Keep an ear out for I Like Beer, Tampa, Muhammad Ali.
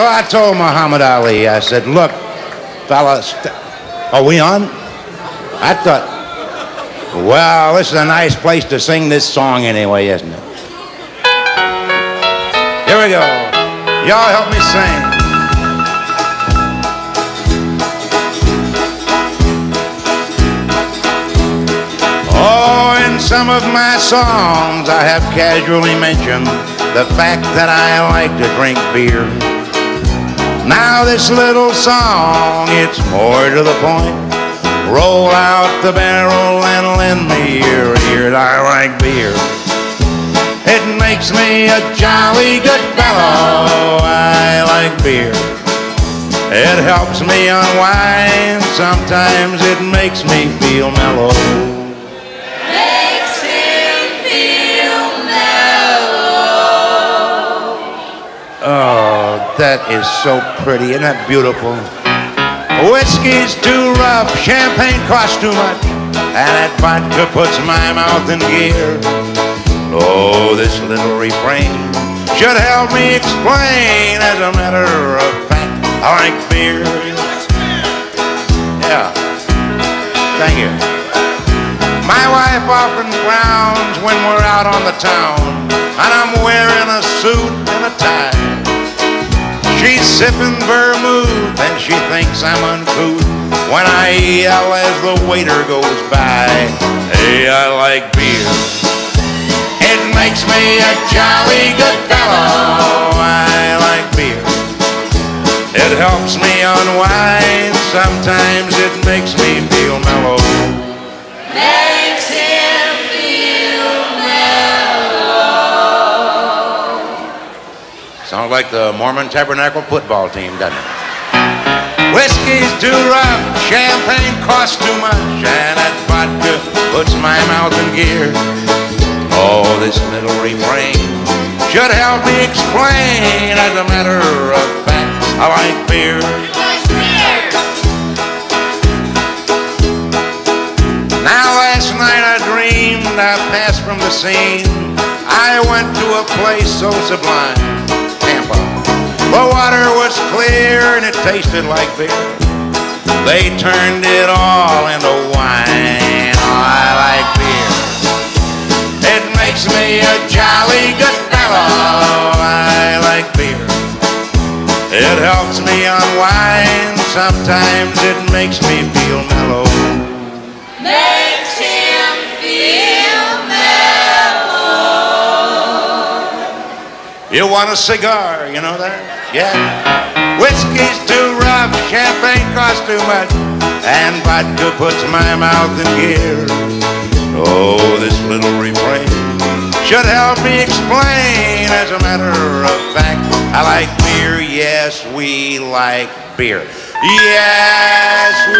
So I told Muhammad Ali, I said, look, fellas, are we on? I thought, well, this is a nice place to sing this song anyway, isn't it? Here we go. Y'all help me sing. Oh, in some of my songs I have casually mentioned the fact that I like to drink beer. Now this little song, it's more to the point. Roll out the barrel and lend me your ear. I like beer. It makes me a jolly good fellow. I like beer. It helps me unwind. Sometimes it makes me feel mellow. Oh, that is so pretty. Isn't that beautiful? Whiskey's too rough, champagne costs too much, and that vodka puts my mouth in gear. Oh, this little refrain should help me explain. As a matter of fact, I like beer. Yeah. Thank you. My wife often frowns when we're out on the town, and I'm wearing a suit and a tie. She's sipping vermouth and she thinks I'm uncouth when I yell as the waiter goes by. Hey, I like beer. It makes me a jolly good fellow. I like beer. It helps me unwind. Sometimes it makes me feel mellow. Makes him feel mellow. Sounds like the Mormon Tabernacle football team, doesn't it? Whiskey's too rough, champagne costs too much, and that vodka puts my mouth in gear. Oh, this little refrain should help me explain. As a matter of fact, I like beer. Now last night I dreamed I passed from the scene. I went to a place so sublime, Tampa. The water was clear and it tasted like beer. They turned it all into wine. Oh, I like beer. It makes me a jolly good fellow. I like beer. It helps me unwind. Sometimes it makes me feel mellow. Makes him feel mellow. You want a cigar, you know that? Yeah. Whiskey's too rough, champagne costs too much, and vodka puts my mouth in gear. Oh, this little refrain should help me explain. As a matter of fact, I like beer. Yes, we like beer. Yes, we